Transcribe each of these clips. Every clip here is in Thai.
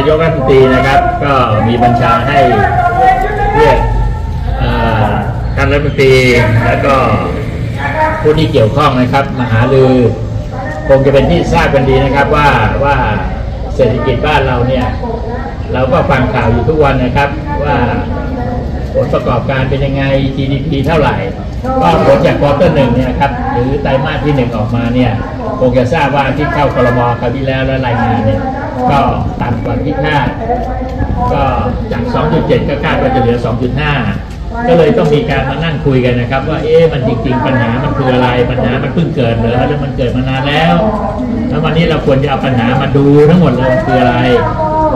ายกรัฐมนตรีนะครับก็มีบัญชาให้เรียกท่านรัฐมนตรีและก็ผู้ที่เกี่ยวข้องนะครับมาหารือคงจะเป็นที่ทราบกันดีนะครับว่าเศรษฐกิจบ้านเราเนี่ยเราก็ฟังข่าวอยู่ทุกวันนะครับว่าผลประกอบการเป็นยังไง GDP เท่าไหร่ก็ผลจากควอเตอร์หนึ่งเนี่ยนะครับหรือไตรมาสที่1ออกมาเนี่ยคงจะทราบว่าที่เข้าครม.คราวที่แล้วและรายงานเนี่ยก็ต่ำกว่าที่คาดก็จาก 2.7 ก็คาดว่าจะเหลือ 2.5 ก็เลยต้องมีการมานั่งคุยกันนะครับว่ามันจริงๆปัญหามันคืออะไรปัญหามันเพิ่งเกิดหรือแล้วมันเกิดมานานแล้วแล้ววันนี้เราควรจะเอาปัญหามาดูทั้งหมดเลยคืออะไร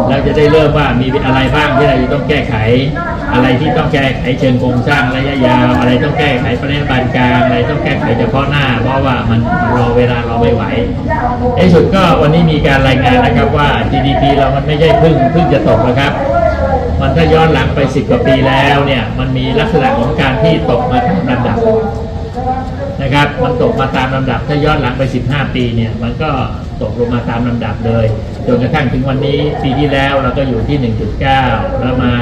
เราจะได้เริ่มว่ามีอะไรบ้างที่เราจะต้องแก้ไขอะไรที่ต้องแก้ไขเชิงโครงสร้างระยะยาวอะไรต้องแก้ไขประเด็นปานกลางอะไรต้องแก้ไขเฉพาะหน้าเพราะว่ามันรอเวลารอไม่ไหวในสุดก็วันนี้มีการรายงานนะครับว่า GDP เรามันไม่ใช่เพิ่งจะตกนะครับมันถ้าย้อนหลังไป10กว่าปีแล้วเนี่ยมันมีลักษณะของการที่ตกมาตามลำดับนะครับมันตกมาตามลำดับถ้าย้อนหลังไป15ปีเนี่ยมันก็ตกลงมาตามลำดับเลยจนกระทั่งถึงวันนี้ปีที่แล้วเราก็อยู่ที่ 1.9 แล้วมา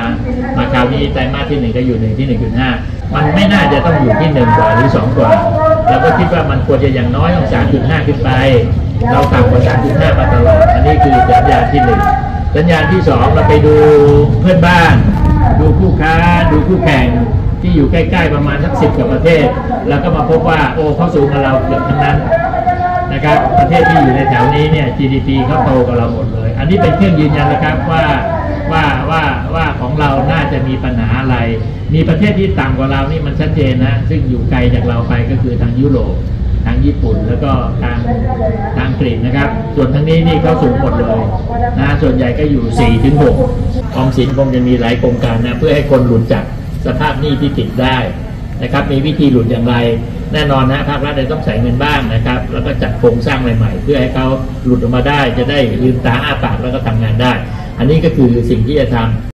คราวนี้ไตรมาสที่1ก็อยู่ที่ 1.5 มันไม่น่าจะต้องอยู่ที่1กว่าหรือ2กว่าเราก็คิดว่ามันควรจะอย่างน้อยต้อง 3.5 ขึ้นไปเราต่ำกว่า 3.5 มาตลอดอันนี้คือสัญญาณที่ 1 สัญญาณที่ 2 เราไปดูเพื่อนบ้านดูคู่ค้าดูคู่แข่งที่อยู่ใกล้ๆประมาณสัก10 กว่าประเทศแล้วก็มาพบว่าเขาสูงกว่าเราเกือบทั้งนั้นนะครับประเทศที่อยู่ในแถวนี้เนี่ย GDP เขาโตกว่าเราหมดเลยอันนี้เป็นเครื่องยืนยันนะครับว่าของเราน่าจะมีปัญหาอะไรมีประเทศที่ต่ำกว่าเรานี่มันชัดเจนนะซึ่งอยู่ไกลจากเราไปก็คือทางยุโรปทางญี่ปุ่นแล้วก็ทางอังกฤษนะครับส่วนทางนี้นี่เขาสูงหมดเลยนะส่วนใหญ่ก็อยู่ 4-6 ออมสินคงจะมีหลายโครงการนะเพื่อให้คนหลุดจากสภาพหนี้ที่ติดได้นะครับมีวิธีหลุดอย่างไรแน่นอนนะภาครัฐจะต้องใส่เงินบ้างนะครับแล้วก็จัดโครงสร้างใหม่ๆเพื่อให้เขาหลุดออกมาได้จะได้ลืมตาอ้าปากแล้วก็ทำงานได้อันนี้ก็คือสิ่งที่จะทำ